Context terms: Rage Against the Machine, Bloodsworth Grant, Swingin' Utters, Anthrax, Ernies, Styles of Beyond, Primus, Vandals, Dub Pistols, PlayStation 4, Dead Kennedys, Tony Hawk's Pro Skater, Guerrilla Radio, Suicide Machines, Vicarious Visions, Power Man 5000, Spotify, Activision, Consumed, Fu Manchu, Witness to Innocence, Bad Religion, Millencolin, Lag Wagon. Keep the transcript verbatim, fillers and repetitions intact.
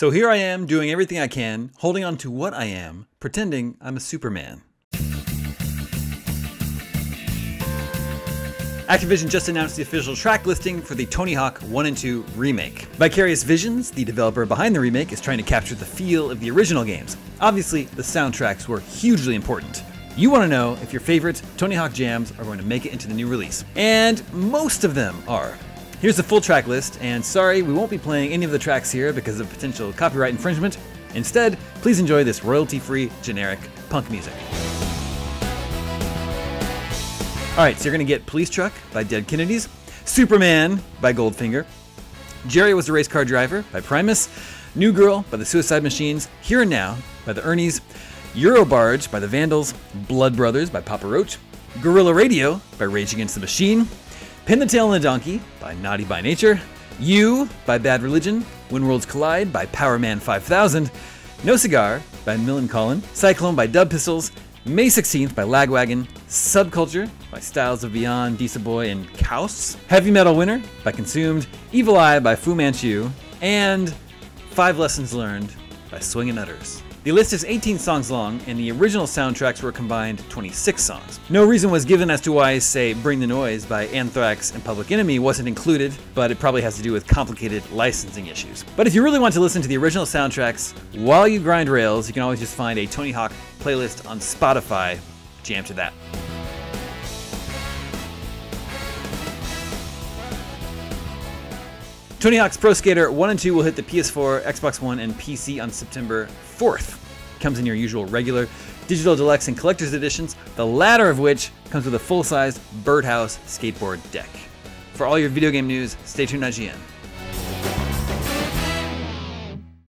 So here I am doing everything I can, holding on to what I am, pretending I'm a Superman. Activision just announced the official track listing for the Tony Hawk one and two remake. Vicarious Visions, the developer behind the remake, is trying to capture the feel of the original games. Obviously, the soundtracks were hugely important. You want to know if your favorite Tony Hawk jams are going to make it into the new release. And most of them are. Here's the full track list, and sorry, we won't be playing any of the tracks here because of potential copyright infringement. Instead, please enjoy this royalty-free, generic punk music. Alright, so you're going to get Police Truck by Dead Kennedys, Superman by Goldfinger, Jerry Was a Race Car Driver by Primus, New Girl by the Suicide Machines, Here and Now by the Ernies, Eurobarge by the Vandals, Blood Brothers by Papa Roach, Guerrilla Radio by Rage Against the Machine, Pin the Tail on the Donkey by Naughty by Nature, You by Bad Religion, When Worlds Collide by Power Man five thousand, No Cigar by Millencolin, Cyclone by Dub Pistols, May sixteenth by Lag Wagon, Subculture by Styles of Beyond, Disa Boy, and Kaus, Heavy Metal Winner by Consumed, Evil Eye by Fu Manchu, and Five Lessons Learned by Swingin' Utters. The list is eighteen songs long, and the original soundtracks were combined twenty-six songs. No reason was given as to why, say, Bring the Noise by Anthrax and Public Enemy wasn't included, but it probably has to do with complicated licensing issues. But if you really want to listen to the original soundtracks while you grind rails, you can always just find a Tony Hawk playlist on Spotify. Jam to that. Tony Hawk's Pro Skater one and two will hit the P S four, Xbox One, and P C on September fourth. It comes in your usual regular, digital deluxe, and collector's editions, the latter of which comes with a full-sized birdhouse skateboard deck. For all your video game news, stay tuned to I G N.